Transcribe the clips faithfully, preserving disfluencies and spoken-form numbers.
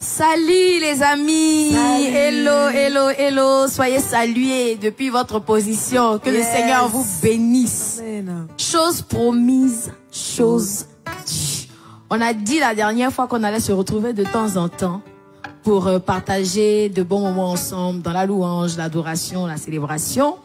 Salut les amis, salut. Hello, hello, hello, soyez salués depuis votre position, que yes. Le Seigneur vous bénisse. Amen. Chose promise, chose cachée. On a dit la dernière fois qu'on allait se retrouver de temps en temps pour partager de bons moments ensemble dans la louange, l'adoration, la célébration.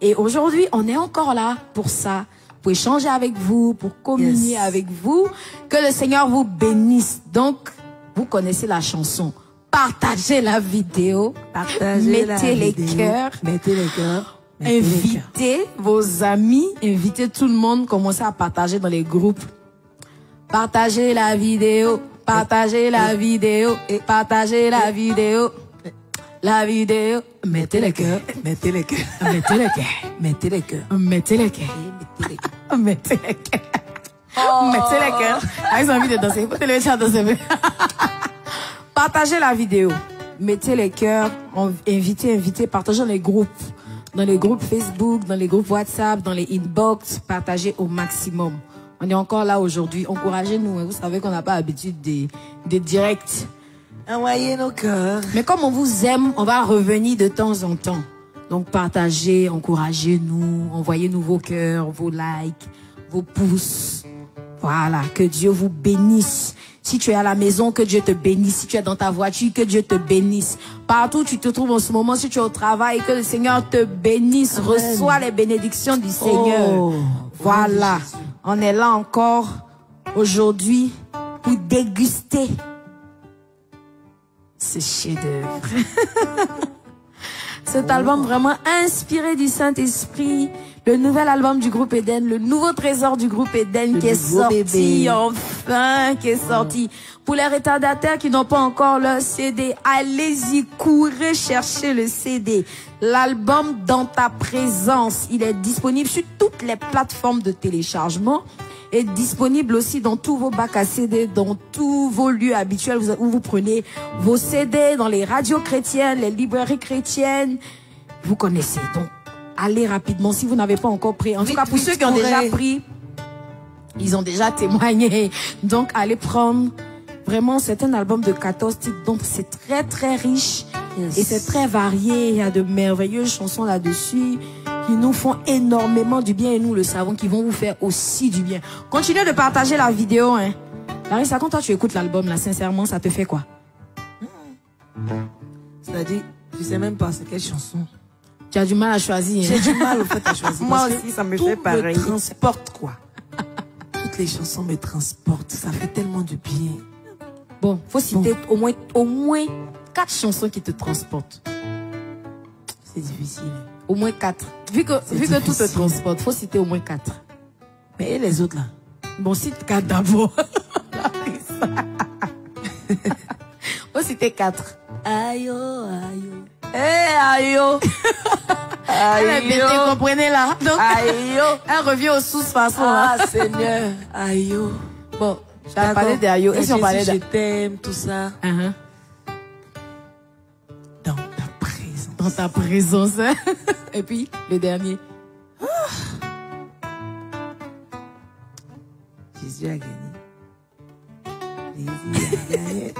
Et aujourd'hui, on est encore là pour ça. Pour échanger avec vous, pour communier yes. avec vous. Que le Seigneur vous bénisse. Donc, vous connaissez la chanson. Partagez la vidéo. Partagez mettez, la les vidéo. Cœurs, mettez les cœurs. Mettez invitez les cœurs. Vos amis. Invitez tout le monde. Commencez à partager dans les groupes. Partagez la vidéo. Partagez la vidéo. Et partagez la vidéo. La vidéo. Mettez les cœurs. Mettez les cœurs. Mettez les cœurs. Mettez les cœurs. Mettez les cœurs. Mettez les cœurs. Oh. Mettez les cœurs. Ah, ils ont envie de danser. Faut te lever, tu vas danser. Partagez la vidéo. Mettez les cœurs. Invitez, invitez. Partagez dans les groupes. Dans les groupes Facebook, dans les groupes WhatsApp, dans les inbox. Partagez au maximum. On est encore là aujourd'hui. Encouragez-nous. Vous savez qu'on n'a pas l'habitude des, des directs. Envoyez nos cœurs. Mais comme on vous aime, on va revenir de temps en temps. Donc partagez, encouragez-nous. Envoyez-nous vos cœurs, vos likes, vos pouces. Voilà, que Dieu vous bénisse. Si tu es à la maison, que Dieu te bénisse. Si tu es dans ta voiture, que Dieu te bénisse. Partout où tu te trouves en ce moment, si tu es au travail, que le Seigneur te bénisse. Amen. Reçois les bénédictions du Seigneur. Oh, voilà, oui, on est là encore aujourd'hui pour déguster ce chef-d'œuvre. Cet album vraiment inspiré du Saint-Esprit. Le nouvel album du groupe Eden, le nouveau trésor du groupe Eden le qui est sorti bébé. Enfin, qui est sorti. Pour les retardataires qui n'ont pas encore leur C D, allez-y, courez chercher le C D. L'album Dans Ta Présence, il est disponible sur toutes les plateformes de téléchargement et disponible aussi dans tous vos bacs à C D, dans tous vos lieux habituels où vous prenez vos C D, dans les radios chrétiennes, les librairies chrétiennes. Vous connaissez donc. Allez rapidement si vous n'avez pas encore pris. En tout cas, pour ceux qui ont déjà pris, ils ont déjà témoigné. Donc, allez prendre vraiment un album de quatorze titres. Donc, c'est très, très riche yes. et c'est très varié. Il y a de merveilleuses chansons là-dessus qui nous font énormément du bien et nous le savons, qui vont vous faire aussi du bien. Continuez de partager la vidéo. Hein. Larissa, quand toi, tu écoutes l'album, là, sincèrement, ça te fait quoi? C'est-à-dire, je sais même pas c'est quelle chanson. Tu as du mal à choisir. J'ai du mal au fait à choisir. Moi aussi, ça me fait pareil. Tout me transporte, quoi. Toutes les chansons me transportent. Ça fait tellement du bien. Bon, faut citer bon. au moins au moins quatre chansons qui te transportent. C'est difficile. Au moins quatre. Vu que vu que tout te transporte, faut citer au moins quatre. Mais et les autres là? Bon, cite quatre d'abord. Faut citer quatre. Aïe, aïe. Eh, aïe, oh. Elle a pété, comprenez là. Donc, aïe, oh. Elle revient aux sources, façon. Ah, Seigneur. Aïe, oh. Bon, j'avais parlé de aïe, oh. Et si on parlait de... Je t'aime, tout ça. Uh -huh. Dans ta présence. Dans ta présence. Et puis, le dernier. Oh. Jésus a gagné. Jésus a gagné.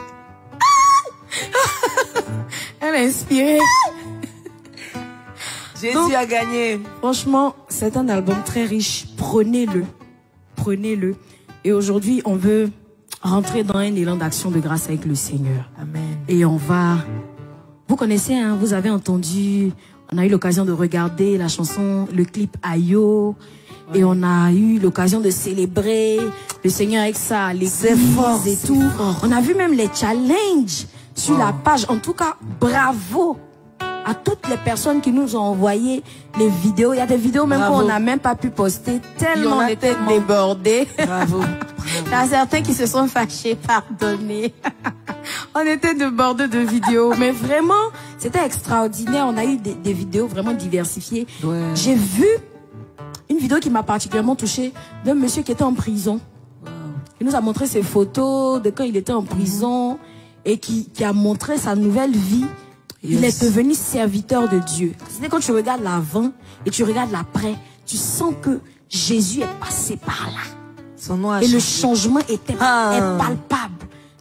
Elle est inspirée. Jésus donc, a gagné. Franchement, c'est un album très riche. Prenez-le. Prenez-le. Et aujourd'hui, on veut rentrer dans un élan d'action de grâce avec le Seigneur. Amen. Et on va... Vous connaissez, hein, vous avez entendu... On a eu l'occasion de regarder la chanson, le clip Ayo. Ouais. Et on a eu l'occasion de célébrer le Seigneur avec ça, les efforts et tout. Fort. On a vu même les challenges sur wow. la page. En tout cas, bravo à toutes les personnes qui nous ont envoyé les vidéos. Il y a des vidéos même qu'on n'a même pas pu poster tellement on était débordés. Bravo. Il y a certains qui se sont fâchés, pardonnez. On était débordés de vidéos. Mais vraiment, c'était extraordinaire. On a eu des, des vidéos vraiment diversifiées. Ouais. J'ai vu une vidéo qui m'a particulièrement touchée d'un monsieur qui était en prison. Wow. Il nous a montré ses photos de quand il était en prison et qui, qui a montré sa nouvelle vie. Yes. Il est devenu serviteur de Dieu. C'est quand tu regardes l'avant et tu regardes l'après, tu sens que Jésus est passé par là. Son nom a et changé. Le changement était ah. est palpable.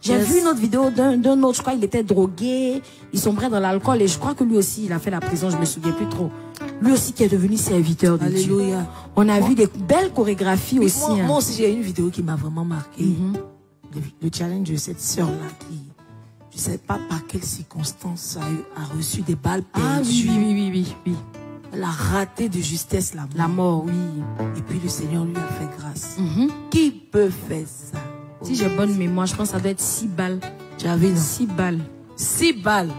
J'ai yes. vu une autre vidéo d'un autre, je crois, il était drogué, il sombrait dans l'alcool et je crois que lui aussi, il a fait la prison, je me souviens plus trop. Lui aussi qui est devenu serviteur de Alléluia. Dieu. On a bon. vu des belles chorégraphies Mais aussi. Moi, hein. moi aussi, j'ai une vidéo qui m'a vraiment marquée. Mm-hmm. Le challenge de cette sœur-là qui... Je ne sais pas par quelles circonstances a, a reçu des balles perdues. Ah oui, oui, oui, oui, oui. Elle a raté de justesse la mort. La mort, oui. Et puis le Seigneur lui a fait grâce. Mm-hmm. Qui peut faire ça? Si j'ai bonne mémoire, je pense que ça doit être six balles. J'avais une. Six balles. Six balles.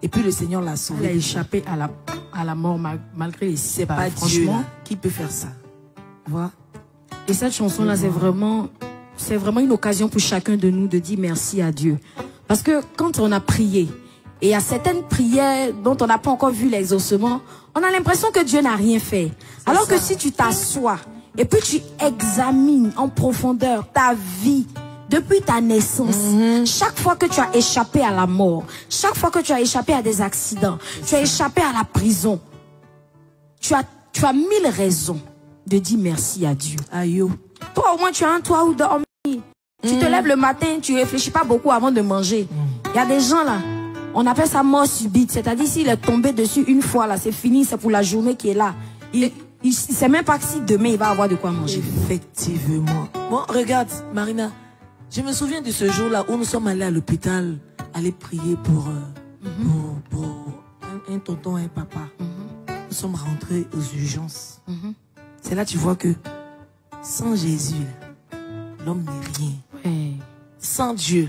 Et puis le Seigneur l'a sauvée. Elle a échappé à la, à la mort mal, malgré les six balles. C'est pas Dieu. Franchement, qui peut faire ça? Voilà. Et cette chanson-là, c'est vraiment, c'est vraiment une occasion pour chacun de nous de dire merci à Dieu. Parce que quand on a prié, et il y a certaines prières dont on n'a pas encore vu l'exaucement, on a l'impression que Dieu n'a rien fait. Alors ça. que si tu t'assois et puis tu examines en profondeur ta vie depuis ta naissance, mm-hmm. chaque fois que tu as échappé à la mort, chaque fois que tu as échappé à des accidents, tu as échappé à la prison, tu as, tu as mille raisons de dire merci à Dieu. Aïe. Toi au moins tu as un toit où dormir. Tu te lèves le matin, tu réfléchis pas beaucoup avant de manger. Il y a des gens là, on appelle ça mort subite. C'est-à-dire s'il est tombé dessus une fois là, c'est fini, c'est pour la journée qui est là. Il ne sait même pas si demain il va avoir de quoi manger. Effectivement. Bon, regarde Marina, je me souviens de ce jour là où nous sommes allés à l'hôpital, aller prier pour, euh, mm-hmm. pour, pour un, un tonton et un papa. Mm-hmm. Nous sommes rentrés aux urgences. Mm-hmm. C'est là tu vois que sans Jésus, l'homme n'est rien. Hey. Sans Dieu,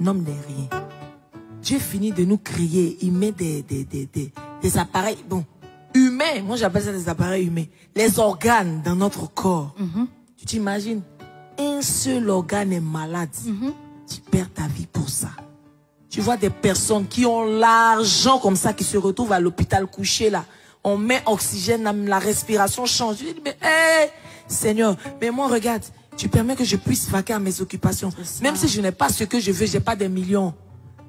l'homme n'est rien. Dieu finit de nous créer. Il met des, des, des, des, des appareils bon, humains. Moi, j'appelle ça des appareils humains. Les organes dans notre corps. Mm-hmm. Tu t'imagines, un seul organe est malade. Mm-hmm. Tu perds ta vie pour ça. Tu vois des personnes qui ont l'argent comme ça, qui se retrouvent à l'hôpital couché là. On met oxygène, la respiration change. Je dis, mais hey, Seigneur, mais moi, regarde. Tu permets que je puisse vaquer à mes occupations. Même si je n'ai pas ce que je veux, je n'ai pas des millions.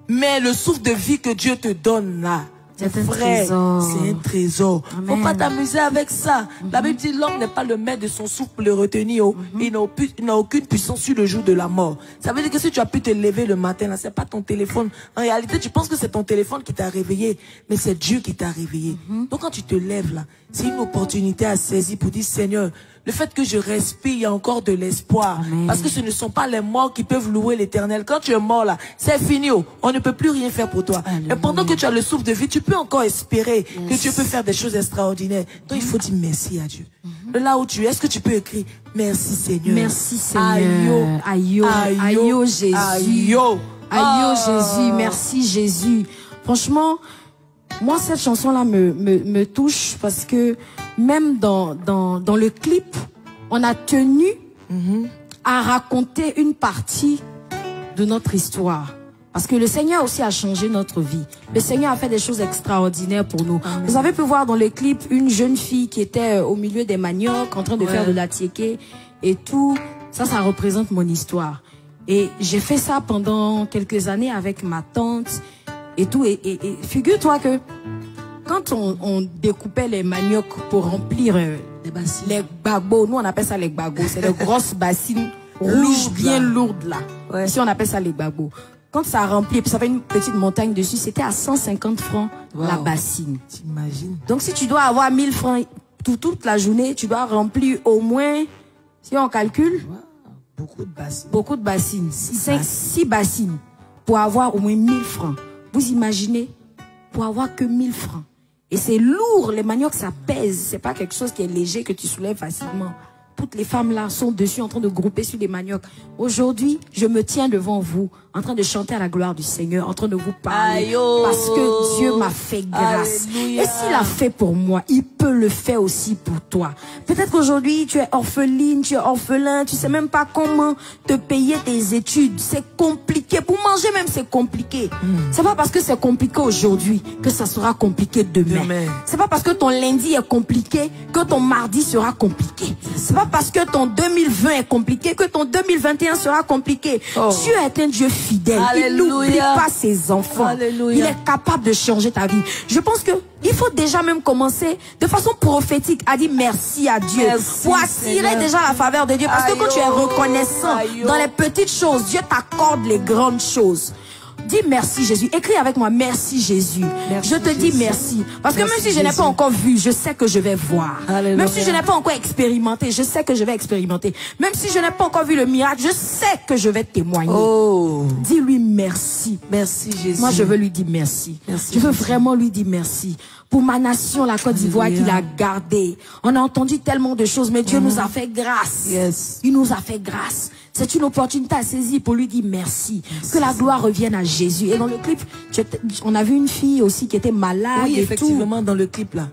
Mais le souffle de vie que Dieu te donne là, c'est un trésor. C'est un trésor. Il ne faut pas t'amuser avec ça. Mm-hmm. La Bible dit l'homme n'est pas le maître de son souffle pour le retenir. Oh. Mm-hmm. Il n'a aucune puissance sur le jour de la mort. Ça veut dire que si tu as pu te lever le matin, là, ce n'est pas ton téléphone. En réalité, tu penses que c'est ton téléphone qui t'a réveillé. Mais c'est Dieu qui t'a réveillé. Mm-hmm. Donc quand tu te lèves là, c'est une opportunité à saisir pour dire Seigneur, le fait que je respire, il y a encore de l'espoir. Parce que ce ne sont pas les morts qui peuvent louer l'Éternel. Quand tu es mort là, c'est fini. Oh. On ne peut plus rien faire pour toi. Amen. Et pendant que tu as le souffle de vie, tu peux encore espérer yes. que Dieu peut faire des choses extraordinaires. Donc il faut dire merci à Dieu. Mm-hmm. Là où tu es, est-ce que tu peux écrire merci Seigneur. Merci Seigneur. Aïe, aïe, Jésus. Aïe, oh. Jésus. Merci Jésus. Franchement, moi cette chanson là me, me, me touche parce que même dans, dans, dans le clip, on a tenu mm-hmm. à raconter une partie de notre histoire. Parce que le Seigneur aussi a changé notre vie. Le Seigneur a fait des choses extraordinaires pour nous. Amen. Vous avez pu voir dans le clip une jeune fille qui était au milieu des maniocs, en train de ouais. faire de la tiéké et tout. Ça, ça représente mon histoire. Et j'ai fait ça pendant quelques années avec ma tante et tout. Et, et, et figure-toi que quand on, on découpait les maniocs pour remplir euh, les bagos, nous on appelle ça les bagos, c'est les grosses bassines rouges bien lourdes là. Ouais. Ici on appelle ça les bagos. Quand ça a rempli, puis ça avait une petite montagne dessus, c'était à cent cinquante francs wow. la bassine. T'imagines. Donc si tu dois avoir mille francs tout, toute la journée, tu dois remplir au moins, si on calcule, wow. beaucoup de bassines. Beaucoup de bassines. six bassines pour avoir au moins mille francs. Vous imaginez, pour avoir que mille francs. Et c'est lourd, les maniocs ça pèse, c'est pas quelque chose qui est léger que tu soulèves facilement. Toutes les femmes là sont dessus en train de grouper sur les maniocs. Aujourd'hui, je me tiens devant vous, en train de chanter à la gloire du Seigneur, en train de vous parler. Aïe oh, parce que Dieu m'a fait grâce. Alléluia. Et s'il a fait pour moi, il peut le faire aussi pour toi. Peut-être qu'aujourd'hui, tu es orpheline, tu es orphelin, tu sais même pas comment te payer tes études. C'est compliqué. Pour manger même, c'est compliqué. Mmh. C'est pas parce que c'est compliqué aujourd'hui que ça sera compliqué demain. demain. C'est pas parce que ton lundi est compliqué que ton mardi sera compliqué. C'est pas parce que ton deux mille vingt est compliqué que ton deux mille vingt et un sera compliqué. Oh. Dieu est un Dieu fidèle. Alléluia. Il n'oublie pas ses enfants. Alléluia. Il est capable de changer ta vie. Je pense que il faut déjà même commencer de façon prophétique à dire merci à Dieu. Merci, pour attirer Seigneur. Déjà la faveur de Dieu. Parce aïe que quand tu es reconnaissant aïe dans les petites choses, Dieu t'accorde les grandes choses. Dis merci Jésus. Écris avec moi merci Jésus. Merci, je te Jésus. Dis merci. Parce merci, que même si je n'ai pas encore vu, je sais que je vais voir. Alléluia. Même si je n'ai pas encore expérimenté, je sais que je vais expérimenter. Même si je n'ai pas encore vu le miracle, je sais que je vais témoigner. Oh. Dis-lui merci. Merci Jésus. Moi je veux lui dire merci. Merci je veux Jésus. Vraiment lui dire merci. Pour ma nation, la Côte d'Ivoire qu'il a gardée. On a entendu tellement de choses, mais Dieu mm-hmm. nous a fait grâce. Yes. Il nous a fait grâce. C'est une opportunité à saisir pour lui dire merci. merci. Que la gloire revienne à Jésus. Et dans le clip, on a vu une fille aussi qui était malade. Oui, et effectivement, tout. Dans le clip là.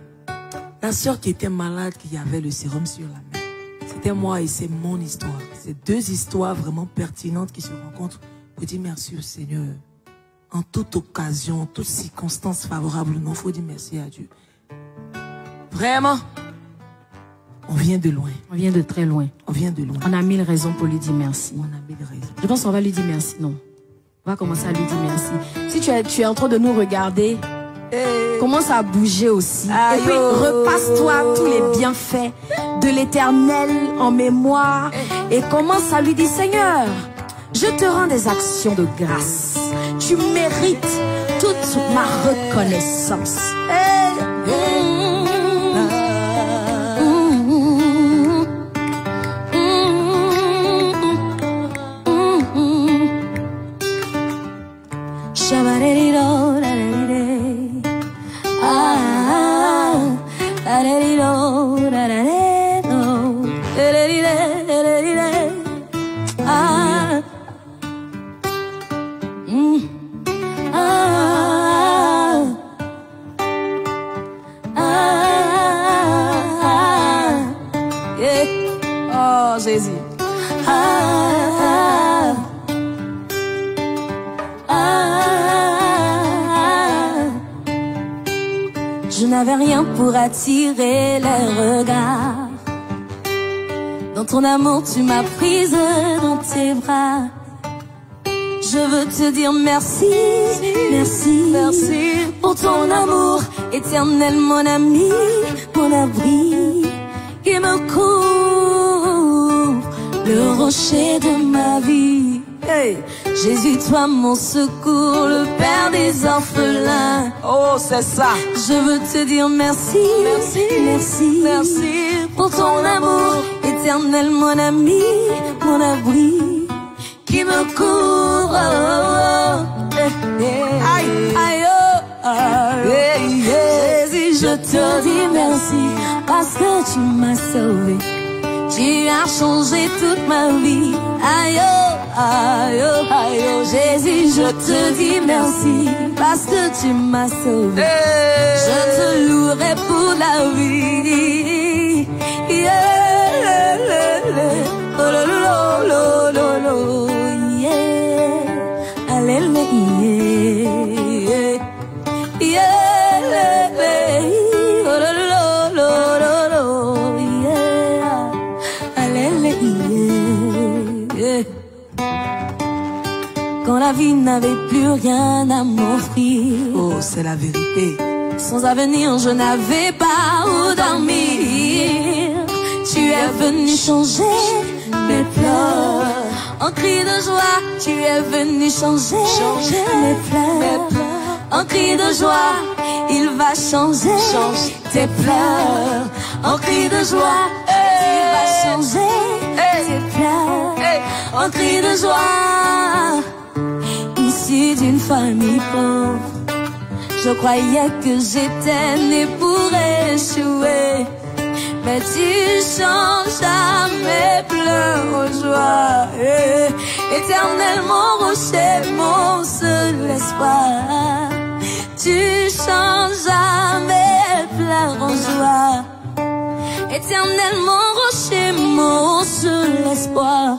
La soeur qui était malade, qui avait le sérum sur la main. C'était moi et c'est mon histoire. C'est deux histoires vraiment pertinentes qui se rencontrent. Pour dire merci au Seigneur. En toute occasion, en toute circonstance favorable, il faut dire merci à Dieu. Vraiment. On vient de loin. On vient de très loin. On vient de loin. On a mille raisons pour lui dire merci. On a mille raisons. Je pense qu'on va lui dire merci. Non. On va commencer à lui dire merci. Si tu es, tu es en train de nous regarder, hey. Commence à bouger aussi. Aïe. Et puis, repasse-toi tous les bienfaits de l'Éternel en mémoire. Hey. Et commence à lui dire, Seigneur, je te rends des actions de grâce. Tu mérites toute ma reconnaissance. Hey. Hey. Attirer les regards. Dans ton amour, tu m'as prise dans tes bras. Je veux te dire merci, merci, merci pour ton amour éternel, mon ami, mon abri qui me couvre, le rocher de ma vie. Hey. Jésus, toi mon secours, le Père des orphelins. Oh, c'est ça. Je veux te dire merci, merci, merci, merci pour ton amour éternel, mon ami, mon abri qui me couvre. Aïe, aïe, oh. Jésus, je te dis merci parce que tu m'as sauvé. Tu as changé toute ma vie. Aïe, oh, aïe, oh, aïe, oh. Jésus, je te dis merci parce que tu m'as sauvé. Hey. Je te louerai pour la vie. Yeah. Alléluia. quand la vie n'avait plus rien à m'offrir. Oh, c'est la vérité. Sans avenir, je n'avais pas où dormir. Tu es venu changer mes pleurs en cris de joie. Tu es venu changer mes pleurs en cris de joie. Il va changer tes pleurs en cris de joie. Il va changer tes pleurs en cris de joie. Ici d'une famille pauvre, je croyais que j'étais née pour échouer, mais tu changes à mes pleurs aux joies. Éternel, mon rocher, mon seul espoir, tu changes à mes pleurs aux joies. Éternel, mon rocher, mon seul espoir.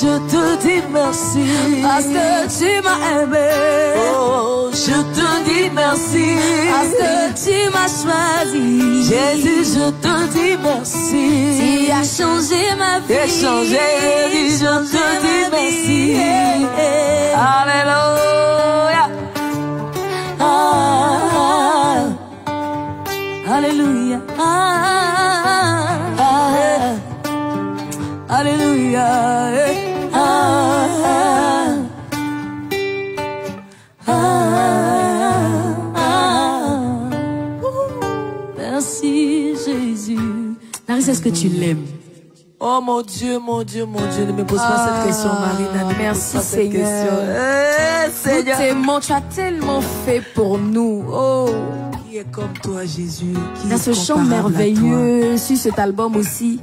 Je te dis merci parce que tu m'as aimé. Oh, je te dis merci parce que tu m'as choisi. Jésus, je te dis merci. Tu as changé ma vie. J'ai changé. Jésus, je te dis merci. Alléluia. Ah, alléluia. Alléluia. Merci Jésus. Larissa, est-ce que tu l'aimes? Oh mon Dieu, mon Dieu, mon Dieu, ne me pose pas ah, cette question, Marina. Merci Seigneur. Hey, Seigneur. Nous t'aimons, tu as tellement fait pour nous. Oh, qui est comme toi Jésus? Qui dans ce chant merveilleux, sur cet album aussi,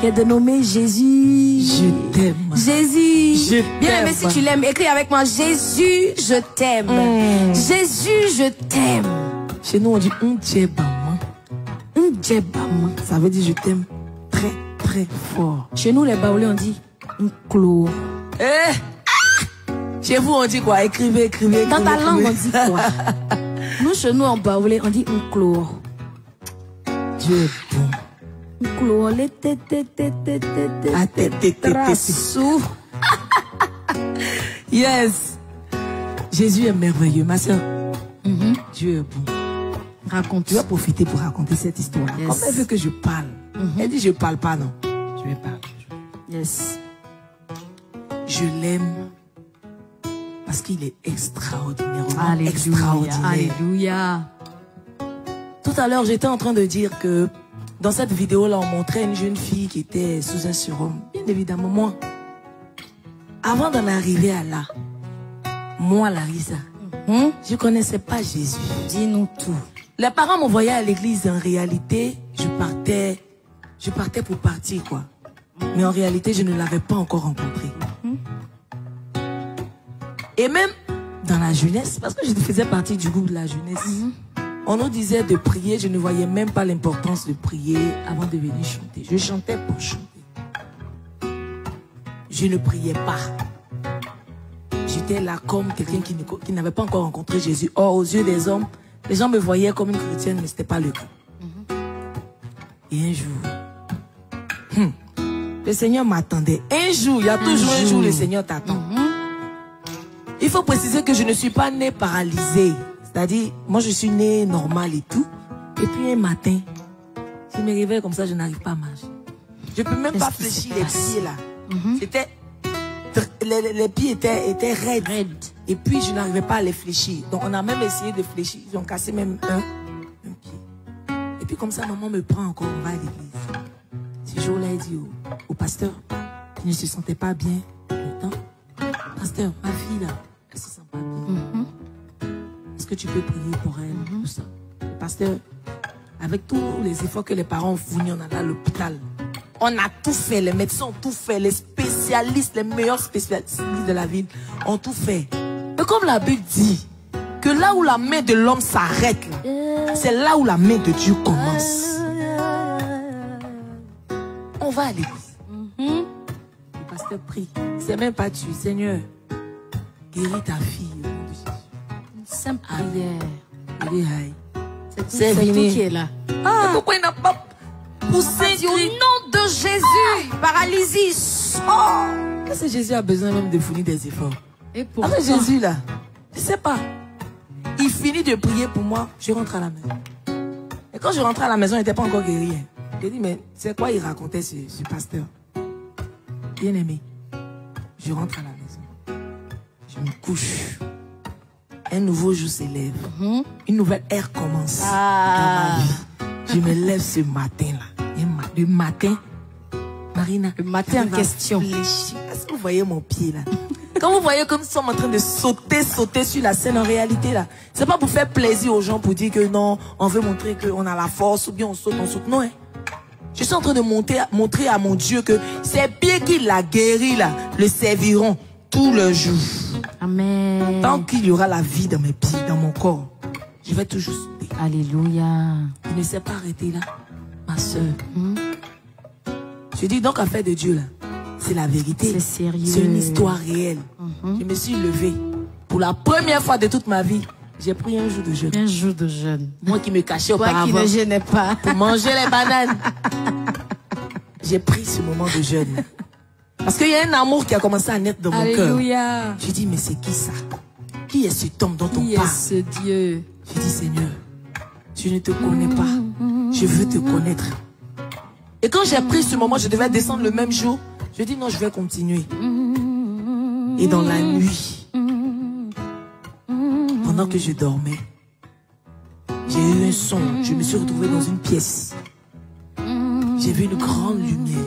qui est dénommé Jésus. Je t'aime. Jésus. Je t'aime. Bien aimé, si tu l'aimes, écris avec moi. Jésus, je t'aime. Mmh. Jésus, je t'aime. Chez nous, on dit Ndjebama. Ndjebama. Ça veut dire je t'aime très, très fort. Chez nous, les Baoulés, on dit Nklo. Eh ah! Chez vous, on dit quoi? Écrivez, écrivez, écrivez. Dans ta langue, on dit quoi? Nous, chez nous, en Baoulé, on dit Nklo. Dieu est bon. Yes. Jésus est merveilleux, ma soeur. Mm-hmm. Dieu est bon. Raconte. Tu vas profiter pour raconter cette histoire. Yes. Comme elle veut que je parle. Mm-hmm. Elle dit je parle pas, non. Je vais parler. Yes. Je l'aime parce qu'il est extraordinaire. Alléluia. Extraordinaire. Alléluia. Tout à l'heure, j'étais en train de dire que dans cette vidéo-là, on montrait une jeune fille qui était sous un sérum. Bien évidemment, moi, avant d'en arriver à là, moi, Larissa, hein, je ne connaissais pas Jésus. Dis-nous tout. Les parents m'envoyaient à l'église. En réalité, je partais, je partais pour partir, quoi. Mais en réalité, je ne l'avais pas encore rencontré. Et même dans la jeunesse, parce que je faisais partie du groupe de la jeunesse, mm-hmm. on nous disait de prier, je ne voyais même pas l'importance de prier avant de venir chanter. Je chantais pour chanter. Je ne priais pas. J'étais là comme quelqu'un qui, qui n'avait pas encore rencontré Jésus. Or, aux yeux des hommes, les gens me voyaient comme une chrétienne, mais ce n'était pas le cas. Et un jour, hum, le Seigneur m'attendait. Un jour, il y a toujours un jour, un jour le Seigneur t'attend. Mm-hmm. Il faut préciser que je ne suis pas née paralysée. C'est-à-dire, moi je suis née normale et tout. Et puis un matin, je me réveille comme ça, je n'arrive pas à marcher. Je ne peux même pas fléchir les pieds là. Mm-hmm. C'était, les, les pieds étaient, étaient raides. Raide. Et puis je n'arrivais pas à les fléchir. Donc on a même essayé de fléchir. Ils ont cassé même un, un pied. Et puis comme ça, maman me prend encore, on va à l'église. Ce jour-là, elle dit au, au pasteur, qui ne se sentait pas bien le temps. Pasteur, ma fille là, elle se sent pas bien. Mm. Que tu peux prier pour elle, mm-hmm. tout ça. Le pasteur, avec tous les efforts que les parents ont fournis, on a à l'hôpital. On a tout fait, les médecins ont tout fait, les spécialistes, les meilleurs spécialistes de la ville ont tout fait. Mais comme la Bible dit que là où la main de l'homme s'arrête, c'est là où la main de Dieu commence. On va à l'église. Mm-hmm. je te prie. C'est même pas tu, Seigneur. Guéris ta fille. Une simple prière. C'est tout qui est là. Ah. Et pourquoi il n'a pas poussé au nom de Jésus? Ah. Paralysie, sort. Oh. Est-ce que Jésus a besoin même de fournir des efforts? Et pourquoi? Après Jésus là, je sais pas. Il finit de prier pour moi, je rentre à la maison. Et quand je rentre à la maison, il n'était pas encore guéri. Je dis, mais c'est quoi il racontait ce, ce pasteur? Bien aimé, je rentre à la maison. Je me couche. Un nouveau jour s'élève. Mm-hmm. Une nouvelle ère commence. Ah. Dans ma vie. Je me lève ce matin-là. Le matin, Marina. Le matin en question. Est-ce que vous voyez mon pied là? Quand vous voyez que nous sommes en train de sauter, sauter sur la scène, en réalité, là, c'est pas pour faire plaisir aux gens, pour dire que non, on veut montrer qu'on a la force, ou bien on saute, on saute. Non, hein. Je suis en train de monter, montrer à mon Dieu que ses pieds qui l'a guéri, là, le serviront tout le jour. Amen. Tant qu'il y aura la vie dans mes pieds, dans mon corps, je vais toujours sauter. Alléluia. Je ne sais pas arrêter, là, ma soeur. Hum? Je dis donc, affaire de Dieu, là. C'est la vérité. C'est sérieux. C'est une histoire réelle. Mm-hmm. Je me suis levée. Pour la première fois de toute ma vie, j'ai pris un jour de jeûne. Un jour de jeûne. Moi qui me cachais auparavant. Moi qui ne jeûnais pas. Pour manger les bananes. J'ai pris ce moment de jeûne. Parce qu'il y a un amour qui a commencé à naître dans Alléluia. Mon cœur. J'ai dit, mais c'est qui ça? Qui est cet homme dont qui on parle? Qui est ce Dieu? J'ai dit, Seigneur, je ne te connais pas. Je veux te connaître. Et quand j'ai pris ce moment, je devais descendre le même jour. Je dis non, je vais continuer. Et dans la nuit, pendant que je dormais, j'ai eu un son. Je me suis retrouvée dans une pièce. J'ai vu une grande lumière.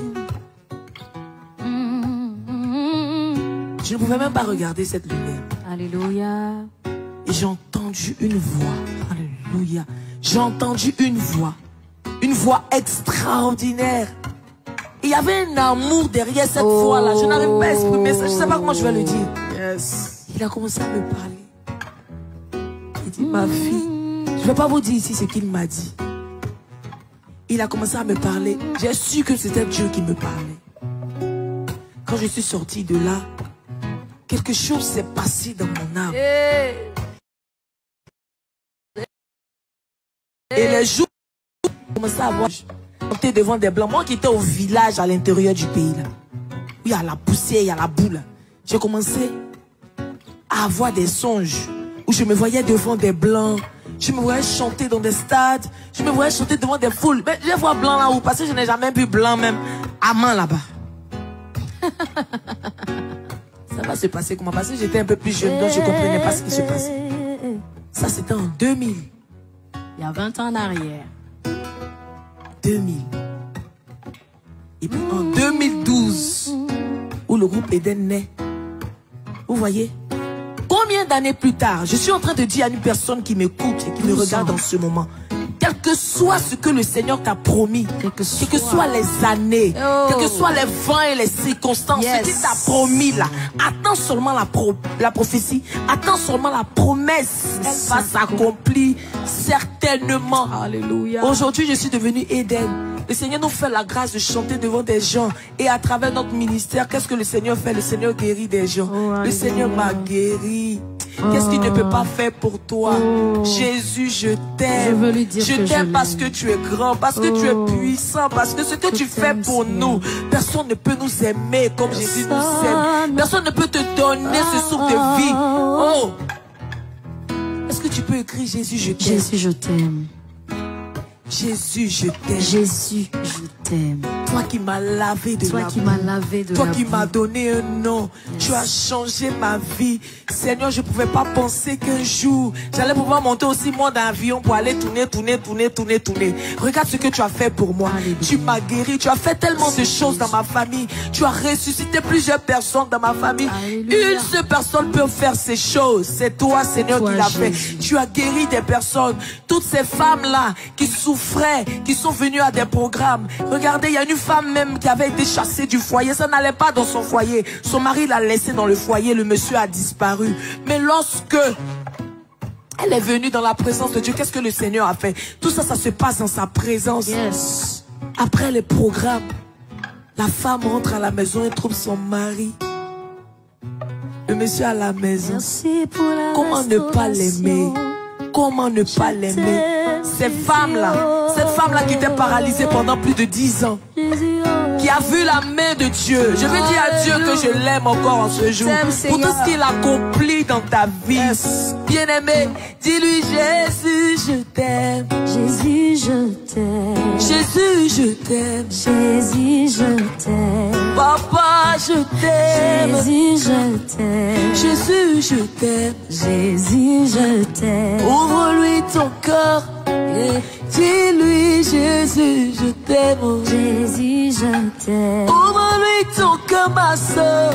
Je ne pouvais même pas regarder cette lumière. Alléluia. Et j'ai entendu une voix. Alléluia. J'ai entendu une voix. Une voix extraordinaire. Il y avait un amour derrière cette oh. voix-là. Je n'arrive pas à exprimer ça. Je ne sais pas comment je vais le dire. Yes. Il a commencé à me parler. Il dit, ma fille, je ne vais pas vous dire ici ce qu'il m'a dit. Il a commencé à me parler. J'ai su que c'était Dieu qui me parlait. Quand je suis sortie de là, quelque chose s'est passé dans mon âme. Hey. Et les jours, j'ai commencé à voir... devant des blancs, moi qui étais au village à l'intérieur du pays là, où il y a la poussière, il y a la boule, j'ai commencé à avoir des songes où je me voyais devant des blancs, je me voyais chanter dans des stades, je me voyais chanter devant des foules. Mais je vois blanc là-haut parce que je n'ai jamais vu blanc même à main là-bas. Ça va se passer comment? Parce que j'étais un peu plus jeune, donc je comprenais pas ce qui se passait. Ça c'était en deux mille, il y a vingt ans en arrière. deux mille. Et puis en deux mille douze, où le groupe Eden naît, vous voyez, combien d'années plus tard, je suis en train de dire à une personne qui m'écoute et qui me regarde en ce moment, quel que soit ce que le Seigneur t'a promis, quel que soient soit les années, oh. quel que soient les vents et les circonstances, yes. ce qu'il t'a promis là, attends seulement la, pro la prophétie, attends seulement la promesse, elle va s'accomplir certainement. Alléluia. Aujourd'hui, je suis devenue Eden. Le Seigneur nous fait la grâce de chanter devant des gens. Et à travers notre ministère, qu'est-ce que le Seigneur fait? Le Seigneur guérit des gens. Oh, le Seigneur m'a guéri. Oh. Qu'est-ce qu'il ne peut pas faire pour toi? Oh. Jésus, je t'aime. Je, je t'aime parce que tu es grand, parce oh. que tu es puissant, parce que ce que je tu fais pour nous, personne ne peut nous aimer comme personne. Jésus nous aime. Personne ne peut te donner oh. ce souffle de vie. Oh. Est-ce que tu peux écrire Jésus, je t'aime? Jésus, je t'aime. Jésus, je t'aime. Jésus, je t'aime. Toi qui m'as lavé de la boue. Toi qui m'as lavé de la boue. Toi qui m'as donné un nom. Yes. Tu as changé ma vie. Seigneur, je ne pouvais pas penser qu'un jour, j'allais pouvoir monter aussi moins d'avion pour aller tourner, tourner, tourner, tourner, tourner. Regarde ce que tu as fait pour moi. Alléluia. Tu m'as guéri. Tu as fait tellement de choses dans ma famille. Tu as ressuscité plusieurs personnes dans ma famille. Alléluia. Une seule personne peut faire ces choses. C'est toi, Seigneur, toi, qui l'as fait. Tu as guéri des personnes. Toutes ces femmes-là qui souffrent, frères qui sont venus à des programmes. Regardez, il y a une femme même qui avait été chassée du foyer. Ça n'allait pas dans son foyer. Son mari l'a laissée dans le foyer. Le monsieur a disparu. Mais lorsque elle est venue dans la présence de Dieu, qu'est-ce que le Seigneur a fait? Tout ça, ça se passe dans sa présence. Yes. Après les programmes, La femme rentre à la maison et trouve son mari. Le monsieur à la maison. Comment ne pas l'aimer? Comment ne pas l'aimer? Ces femmes-là, cette femme-là qui était paralysée pendant plus de dix ans, qui a vu la main de Dieu. Je veux dire à Dieu que je l'aime encore en ce jour. Pour tout ce qu'il accomplit dans ta vie. Bien-aimé, dis-lui Jésus, je t'aime. Jésus, je t'aime. Jésus, je t'aime. Jésus, je t'aime. Papa, je t'aime. Jésus, je t'aime. Jésus, je t'aime. Jésus, je t'aime. Ouvre-lui ton cœur. Dis-lui Jésus, je t'aime. Jésus, je t'aime. Ouvre-lui ton cœur, ma soeur.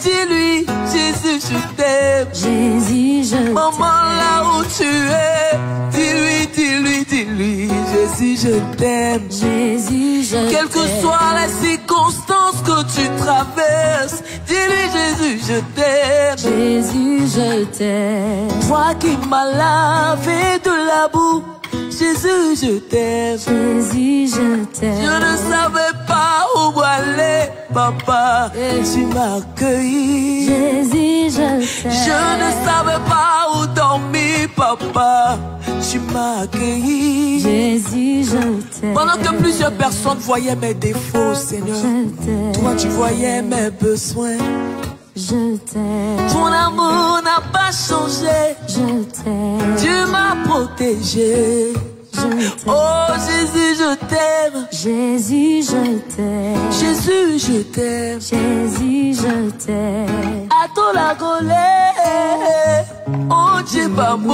Dis-lui Jésus, je t'aime. Jésus, je t'aime. Maman, là où tu es, dis-lui, dis-lui, dis-lui Jésus, je t'aime. Jésus, je t'aime. Quelles que soient les circonstances que tu traverses, dis-lui Jésus, je t'aime. Jésus, je t'aime. Toi qui m'as lavé de la boue, Jésus, je t'aime. Jésus, je t'aime. Je ne savais pas où aller, papa. Et tu m'as accueilli. Jésus, je t'aime. Je ne savais pas où dormir, papa. Tu m'as accueilli. Jésus, je t'aime. Pendant que plusieurs personnes voyaient mes défauts, Seigneur, toi tu voyais mes besoins. Je t'aime. Ton amour n'a pas changé. Je t'aime. Tu m'as protégé. Oh Jésus, je t'aime. Jésus, je t'aime. Jésus, je t'aime. Jésus, je t'aime. A toi la gole. Oh Dieu, bambou.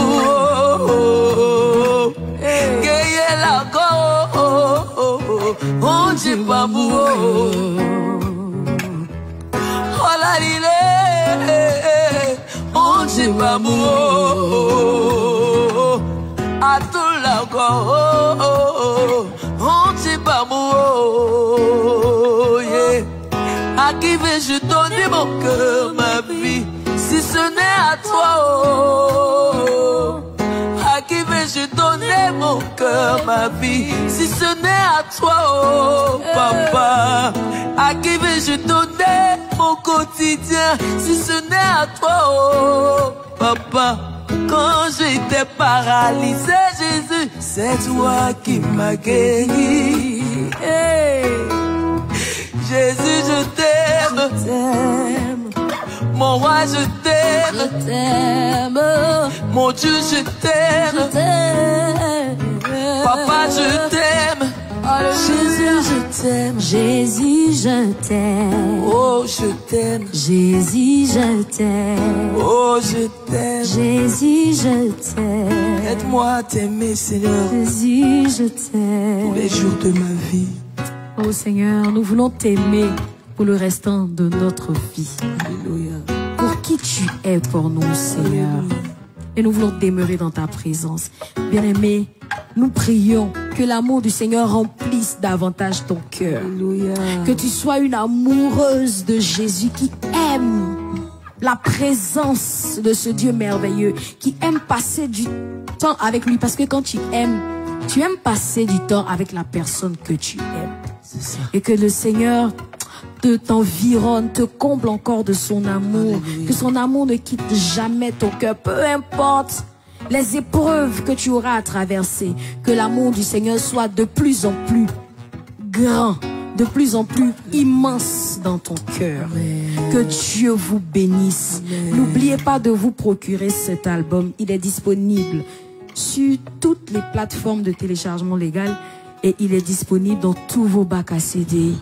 Gaye la go. Oh Dieu, bambou. On dit bamou, à tout la go. On dit bamou, à qui vais-je donner mon cœur, ma vie, si ce n'est à toi? À qui vais-je donner mon cœur, ma vie, si ce n'est à toi, papa? À qui vais-je donner mon quotidien, si ce n'est à toi, oh, papa? Quand j'étais paralysé, Jésus, c'est toi qui m'as guéri. Hey. Jésus, je t'aime. Mon roi, je t'aime. Mon Dieu, je t'aime. Papa, je t'aime. Jésus, je t'aime. Jésus, je t'aime. Oh, je t'aime. Jésus, je t'aime. Oh, je t'aime. Jésus, je t'aime. Aide-moi à t'aimer, Seigneur. Jésus, je t'aime. Pour les jours de ma vie. Oh Seigneur, nous voulons t'aimer pour le restant de notre vie. Alléluia. Pour qui tu es pour nous, Seigneur. Alléluia. Et nous voulons demeurer dans ta présence. Bien-aimé, nous prions que l'amour du Seigneur remplisse davantage ton cœur. Que tu sois une amoureuse de Jésus qui aime la présence de ce Dieu merveilleux, qui aime passer du temps avec lui. Parce que quand tu aimes, tu aimes passer du temps avec la personne que tu aimes. Et que le Seigneur te t'environne, te comble encore de son amour. Alléluia. Que son amour ne quitte jamais ton cœur, peu importe les épreuves que tu auras à traverser. Que l'amour du Seigneur soit de plus en plus grand, de plus en plus immense dans ton cœur. Que Dieu vous bénisse. N'oubliez pas de vous procurer cet album. Il est disponible sur toutes les plateformes de téléchargement légal. Et il est disponible dans tous vos bacs à C D,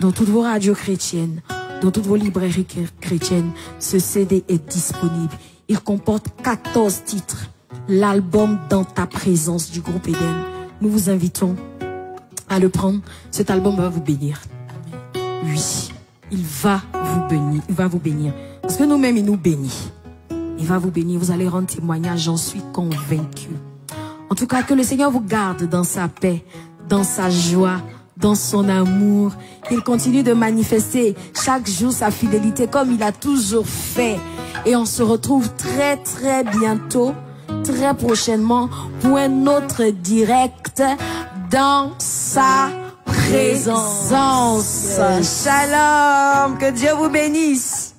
dans toutes vos radios chrétiennes, dans toutes vos librairies chrétiennes. Ce C D est disponible. Il comporte quatorze titres. L'album Dans Ta Présence du groupe Eden. Nous vous invitons à le prendre. Cet album va vous bénir. Oui, il va vous bénir. Il va vous bénir. Parce que nous-mêmes, il nous bénit. Il va vous bénir. Vous allez rendre témoignage. J'en suis convaincu. En tout cas, que le Seigneur vous garde dans sa paix, dans sa joie, dans son amour. Il continue de manifester chaque jour sa fidélité comme il a toujours fait. Et on se retrouve très très bientôt, très prochainement pour un autre direct dans sa présence. présence. Shalom, que Dieu vous bénisse.